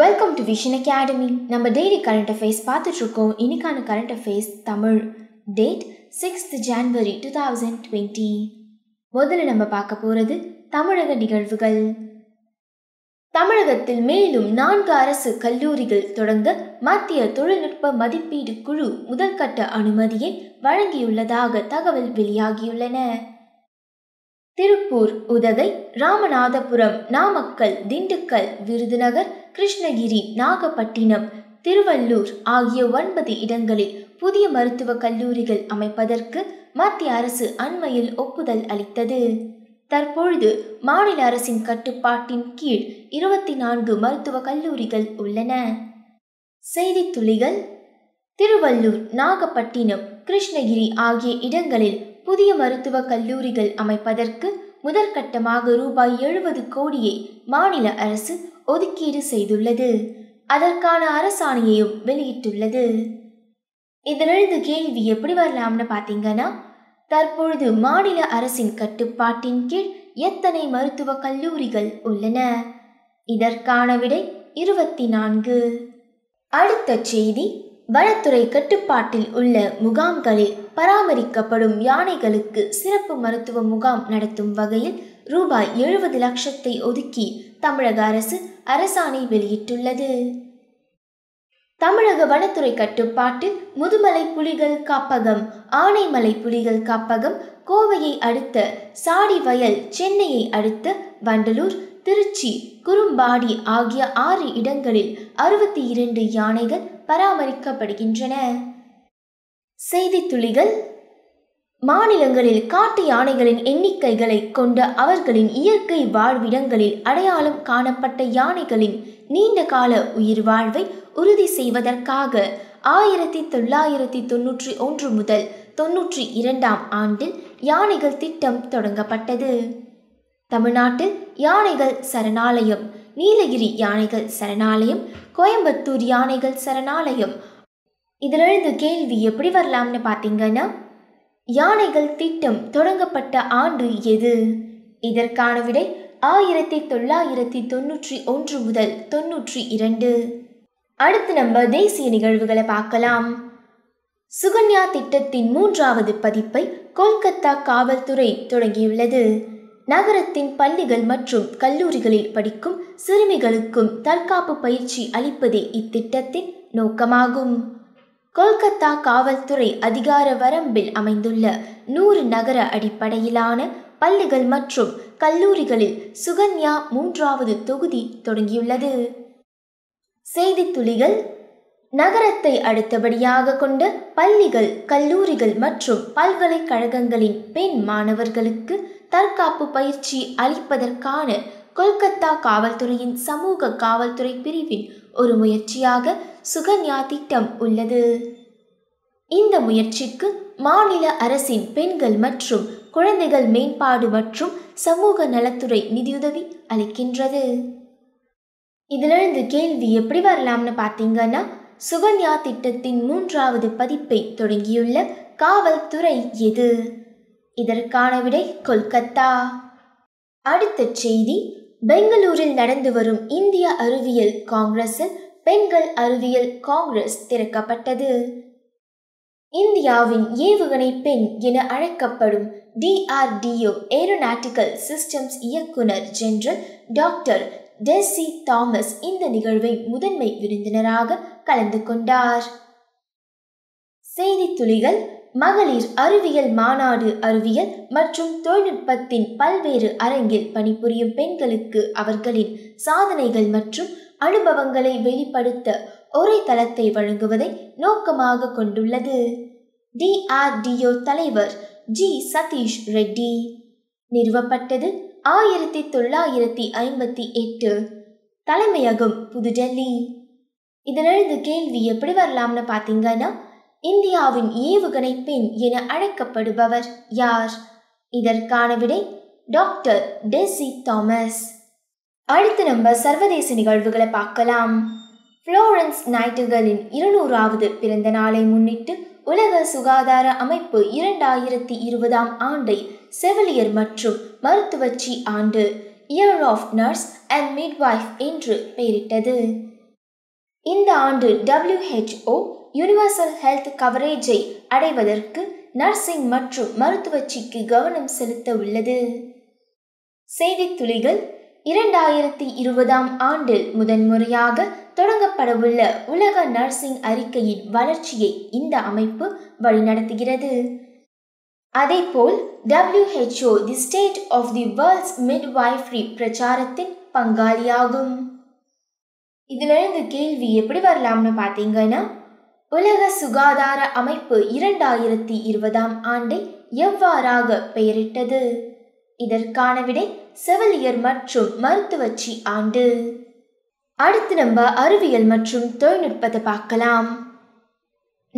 Welcome to Vision Academy. நம்ம daily current affairs பார்த்துட்ருக்கோம். இன்னைக்கான current affairs Tamil. Date 6 January 2020. முதல்ல நம்ம பார்க்க போகிறது தமிழக நிகழ்வுகள். தமிழகத்தில் மேலும் 4 அரசு கல்லூரிகள் தொடங்க மத்திய தொழில்நுட்ப மதிப்பீடு குழு முதல்கட்ட அனுமதியை வழங்கியுள்ளதாக தகவல் வெளியாகியுள்ளன. திருப்பூர், உதகை, ராமநாதபுரம், நாமக்கல், திண்டுக்கல், விருதுநகர், கிருஷ்ணகிரி, நாகப்பட்டினம், திருவள்ளூர் ஆகிய 9 இடங்களில் புதிய மருத்துவக் கல்லூரிகள் அமைப்பதற்கு மத்திய அரசு அண்மையில் ஒப்புதல் அளித்தது. தற்பொழுது மாநில அரசின் கட்டுப்பாட்டின் கீழ் 24 மருத்துவக் கல்லூரிகள் உள்ளன. செய்தித் துளிகள். திருவள்ளூர், நாகப்பட்டினம், கிருஷ்ணகிரி ஆகிய இடங்களில் புதிய மருத்துவக் கல்லூரிகள் அமைப்பதற்கு முதற்கட்டமாக ரூபாய் 70 கோடியை மாநில அரசு ஒதுக்கீடு செய்துள்ளது. அதற்கான அரசாணையையும் வெளியிட்டுள்ளது. இதிலிருந்து கேள்வி எப்படி வரலாம்னு பார்த்தீங்கன்னா, தற்பொழுது மாநில அரசின் கட்டுப்பாட்டின் கீழ் எத்தனை மருத்துவக் கல்லூரிகள் உள்ளன? இதற்கான விடை 24. அடுத்த செய்தி. வனத்துறை கட்டுப்பாட்டில் உள்ள முகாம்களில் பராமரிக்கப்படும் யானைகளுக்கு சிறப்பு மருத்துவ முகாம் நடத்தும் வகையில் ரூபாய் 70 லட்சத்தை ஒதுக்கி தமிழக அரசு அரசாணை வெளியிட்டுள்ளது. தமிழக வனத்துறை கட்டுப்பாட்டில் முதுமலை புலிகள் காப்பகம், ஆனைமலை புலிகள் காப்பகம், கோவையை அடுத்த சாடிவயல், சென்னையை அடுத்த வண்டலூர், திருச்சி, குறும்பாடி ஆகிய 6 இடங்களில் 62 யானைகள் பராமரிக்கப்படுகின்றன. செய்தித் துளிகள். மாநிலங்களில் காட்டு யானைகளின் எண்ணிக்கைகளை கொண்ட அவர்களின் இயற்கை வாழ்விடங்களில் அடையாளம் காணப்பட்ட யானைகளின் நீண்டகால உயிர் வாழ்வை உறுதி செய்வதற்காக 1991 முதல் 92ஆம் ஆண்டில் யானைகள் திட்டம் தொடங்கப்பட்டது. தமிழ்நாட்டில் யானைகள் சரணாலயம், நீலகிரி யானைகள் சரணாலயம், கோயம்புத்தூர் யானைகள் சரணாலயம். இதிலிருந்து கேள்வி எப்படி வரலாம்னு பார்த்தீங்கன்னா, யானைகள் திட்டம் தொடங்கப்பட்ட ஆண்டு எது? இதற்கான விடை 1991 முதல் 92. அடுத்து நம்ம தேசிய நிகழ்வுகளை பார்க்கலாம். சுகன்யா திட்டத்தின் 3வது பதிப்பை கொல்கத்தா காவல்துறை தொடங்கியுள்ளது. நகரத்தின் பள்ளிகள் மற்றும் கல்லூரிகளில் படிக்கும் சிறுமிகளுக்கும் தற்காப்பு பயிற்சி அளிப்பதே இத்திட்டத்தின் நோக்கமாகும். கொல்கத்தா காவல்துறை அதிகார வரம்பில் அமைந்துள்ள 100 நகர அடிப்படையிலான பள்ளிகள் மற்றும் கல்லூரிகளில் சுகன்யா 3வது தொகுதி தொடங்கியுள்ளது. செய்தித் துளிகள். நகரத்தை அடுத்தபடியாக கொண்ட பள்ளிகள், கல்லூரிகள் மற்றும் பல்கலைக்கழகங்களின் பெண் மாணவர்களுக்கு தற்காப்பு பயிற்சி அளிப்பதற்கான கொல்கத்தா காவல்துறையின் சமூக காவல்துறை பிரிவின் ஒரு முயற்சியாக சுகன்யா திட்டம் உள்ளது. இந்த முயற்சிக்கு மாநில அரசின் பெண்கள் மற்றும் குழந்தைகள் மேம்பாடு மற்றும் சமூக நலத்துறை நிதியுதவி அளிக்கின்றது. இதிலிருந்து கேள்வி எப்படி வரலாம்னு பார்த்தீங்கன்னா, சுகன்யா திட்டத்தின் 3வது பதிப்பை தொடங்கியுள்ள காவல்துறை எது? இதற்கான விடை கொல்கத்தா. அடுத்த செய்தி. பெங்களூரில் நடந்து வரும் இந்திய அறிவியல் காங்கிரஸில் பெண்கள் அறிவியல் காங்கிரஸ் திறக்கப்பட்டது. இந்தியாவின் ஏவுகணை பெண் என அழைக்கப்படும் DRDO ஏரோநாட்டிக்கல் சிஸ்டம்ஸ் இயக்குனர் ஜெனரல் டாக்டர் டெசி தாமஸ் இந்த நிகழ்வை முதன்மை விருந்தினராக கலந்து கொண்டார். செய்தித் துளிகள். மகளிர் அறிவியல் மாநாடு அறிவியல் மற்றும் தொழில்நுட்பத்தின் பல்வேறு அரங்கில் பணிபுரியும் பெண்களுக்கு அவர்களின் சாதனைகள் மற்றும் அனுபவங்களை வெளிப்படுத்த ஒரே தளத்தை வழங்குவதை நோக்கமாக கொண்டுள்ளது. DRDO தலைவர் G. சதீஷ் ரெட்டி. நிறுவப்பட்டது 1958. தலைமையகம் புதுடெல்லி. இதிலிருந்து கேள்வி எப்படி வரலாம்னு பார்த்தீங்கன்னா, இந்தியாவின் ஏவுகணை பெண் என அழைக்கப்படுபவர் யார்? இதற்கான விடை டாக்டர் டெசி தாமஸ். அடுத்து நம்ம சர்வதேச நிகழ்வுகளை பார்க்கலாம். புளோரன்ஸ் நைட்டிங்கேலின் 200வது பிறந்த நாளை முன்னிட்டு உலக சுகாதார அமைப்பு 2020ஆம் ஆண்டை செவிலியர் மற்றும் மருத்துவச்சி ஆண்டு, year of nurse and midwife என்று பெயரிட்டது. இந்த ஆண்டு WHO யுனிவர்சல் ஹெல்த் கவரேஜை அடைவதற்கு நர்சிங் மற்றும் மருத்துவச்சிக்கு கவனம் செலுத்த உள்ளது. செய்தித் துளிகள் 2020 ஆண்டில் முதன்முறையாக தொடங்கப்படவுள்ள உலக நர்சிங் அறிக்கையின் வளர்ச்சியை இந்த அமைப்பு வழிநடத்துகிறது. அதேபோல் WHO the state of the world's midwifery பிரச்சாரத்தின் பங்காளியாகும். இதிலிருந்து கேள்வி எப்படி வரலாம்னு பார்த்தீங்கன்னா, உலக சுகாதார அமைப்பு 2020 ஆண்டை எவ்வாறாக பெயரிட்டது? இதற்கான விடை செவிலியர் மற்றும் மருத்துவச்சி ஆண்டு. அடுத்து நம்ம அறிவியல் மற்றும் தொழில்நுட்பத்தை பார்க்கலாம்.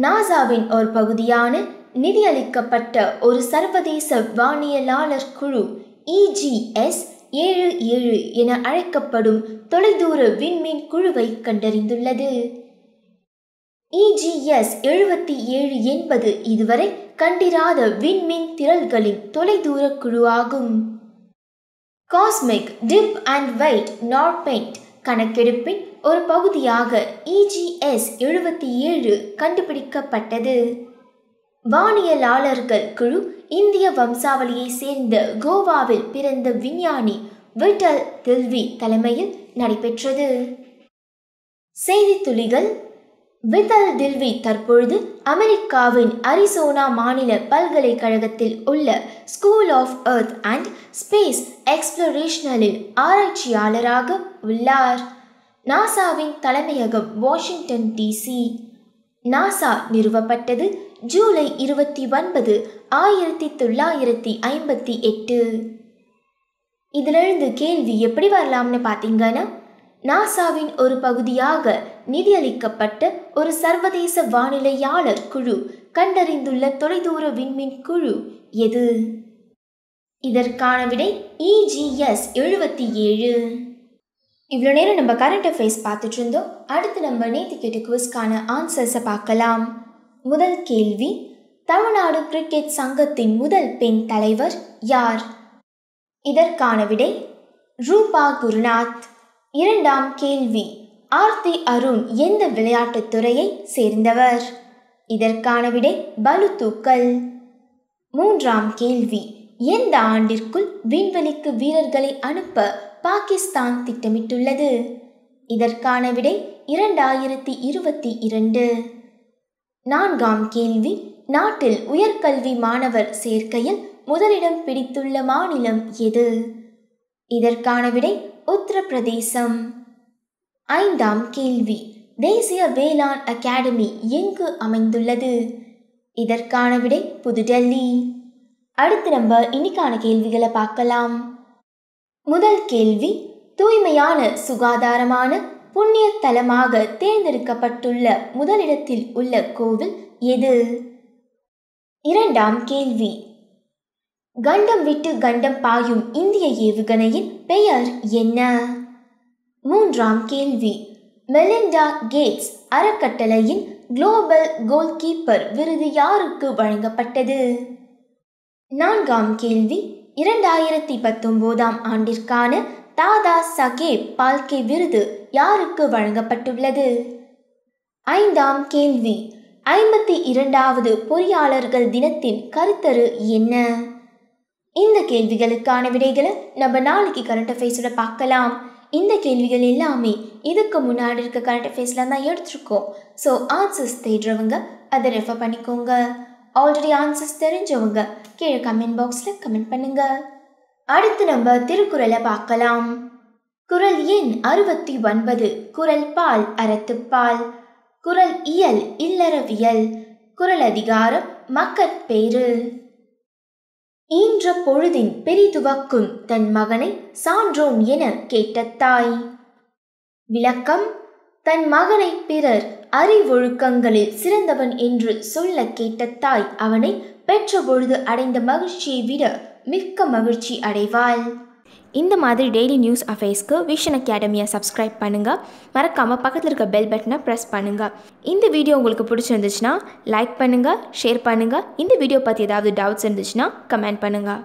நாசாவின் ஒரு பகுதியான நிதியளிக்கப்பட்ட ஒரு சர்வதேச வானியலாளர் குழு EGS 77 என அழைக்கப்படும் தொலைதூர விண்மீன் குழுவை கண்டறிந்துள்ளது. EGS 77 என்பது இதுவரை கண்டிராத விண்மீன் திரள்களின் தொலைதூர குழுவாகும். Cosmic deep and wide narrowband கணக்கெடுப்பின் ஒரு பகுதியாக EGS 77 கண்டுபிடிக்கப்பட்டது. வானியலாளர்கள் குழு இந்திய வம்சாவளியை சேர்ந்த கோவாவில் பிறந்த விஞ்ஞானி விட்டல் தில்வி தலைமையில் நடைபெற்றது. செய்தித் துளிகள். விட்டல் தில்வி தற்பொழுது அமெரிக்காவின் அரிசோனா மாநில பல்கலைக்கழகத்தில் உள்ள school of earth and space எக்ஸ்ப்ளோரேஷனில் ஆராய்ச்சியாளராக உள்ளார். நாசாவின் தலைமையகம் Washington DC. நாசா நிறுவப்பட்டது ஜூலை 29, 1958. இதிலிருந்து கேள்வி எப்படி வரலாம்னு பார்த்தீங்கன்னா, நாசாவின் ஒரு பகுதியாக நிதியளிக்கப்பட்ட ஒரு சர்வதேச வானிலையாளர் குழு கண்டறிந்துள்ள தொலைதூர விண்மீன் குழு எது? இதற்கான விடை EGS 77. இவ்வளோ நேரம் நம்ம கரண்ட் அஃபேர்ஸ் பார்த்துட்டு இருந்தோம். அடுத்து நம்ம நேற்று கேட்ட குவிஸ்க்கான ஆன்சர்ஸை பார்க்கலாம். முதல் கேள்வி, தமிழ்நாடு கிரிக்கெட் சங்கத்தின் முதல் பெண் தலைவர் யார்? இதற்கான விடை ரூபா குருநாத். இரண்டாம் கேள்வி, ஆர்த்தி அருண் எந்த விளையாட்டுத் துறையை சேர்ந்தவர்? இதற்கான விடை பலு தூக்கல். மூன்றாம் கேள்வி, எந்த ஆண்டிற்குள் விண்வெளிக்கு வீரர்களை அனுப்ப பாகிஸ்தான் திட்டமிட்டுள்ளது? இதற்கான விடை 2022. நான்காம் கேள்வி, நாட்டில் உயர்கல்வி மாணவர் சேர்க்கையில் முதலிடம் பிடித்துள்ள மாநிலம் எது? இதற்கான விடை உத்தரப்பிரதேசம். ஐந்தாம் கேள்வி, தேசிய வேளாண் அகாடமி எங்கு அமைந்துள்ளது? இதற்கான விடை புதுடெல்லி. அடுத்து நம்ம இன்னைக்கான கேள்விகளை பார்க்கலாம். முதல் கேள்வி, தூய்மையான சுகாதாரமான புண்ணிய தலமாக தேர்ந்தெடுக்கப்பட்டுள்ள முதலிடத்தில் உள்ள கோவில் எது? இரண்டாம் கேள்வி, கண்டம் விட்டு கண்டம் பாயும் இந்திய ஏவுகணையின் பெயர் என்ன? மூன்றாம் கேள்வி, மெலிண்டா கேட்ஸ் அறக்கட்டளையின் குளோபல் கோல்கீப்பர் விருது யாருக்கு வழங்கப்பட்டது? நான்காம் கேள்வி, 2019 ஆண்டிற்கான தாதா சாகேப் பால்கே விருது யாருக்கு வழங்கப்பட்டுள்ளது? ஐந்தாம் கேள்வி, 52வது பொறியாளர்கள் தினத்தின் கருத்தரு என்ன? இந்த கேள்விகளுக்கான விடைகளை நம்ம நாளைக்கு கரண்ட் அஃபேர்ஸோட பார்க்கலாம். இந்த கேள்விகள் எல்லாமே இதுக்கு முன்னாடி இருக்க கரண்ட் அஃபேர்ஸ்லாம் தான் எடுத்துருக்கோம். ஸோ ஆன்சர்ஸ் தேடுறவங்க அதை ரெஃபர் பண்ணிக்கோங்க. ஆல்ரெடி ஆன்சர்ஸ் தெரிஞ்சவங்க கீழே கமெண்ட் பாக்ஸில் கமெண்ட் பண்ணுங்கள். அடுத்து நம்ம திருக்குறளை பார்க்கலாம். குறள் எண் 69. குறள் பால் அறத்துப்பால். குறள் இயல் இல்லறவியல். குறள் அதிகாரம் மக்கட்பேறு. ஈன்ற பொழுதின் பெரிதுவக்கும் தன் மகனை சான்றோன் என கேட்ட தாய். விளக்கம், தன் மகனை பிறர் அறிவொழுக்கங்களில் சிறந்தவன் என்று சொல்ல கேட்ட தாய் அவனை பெற்ற பொழுது அடைந்த மகிழ்ச்சியை விட மிக்க மகிழ்ச்சி அடைவாள். இந்த மாதிரி டெய்லி நியூஸ் அஃபேர்ஸ்க்கு விஷன் அகாடமியை சப்ஸ்கிரைப் பண்ணுங்கள். மறக்காமல் பக்கத்தில் இருக்க பெல் பட்டனை ப்ரெஸ் பண்ணுங்கள். இந்த வீடியோ உங்களுக்கு பிடிச்சிருந்துச்சுன்னா லைக் பண்ணுங்கள், ஷேர் பண்ணுங்கள். இந்த வீடியோ பற்றி ஏதாவது டவுட்ஸ் இருந்துச்சுன்னா கமெண்ட் பண்ணுங்கள்.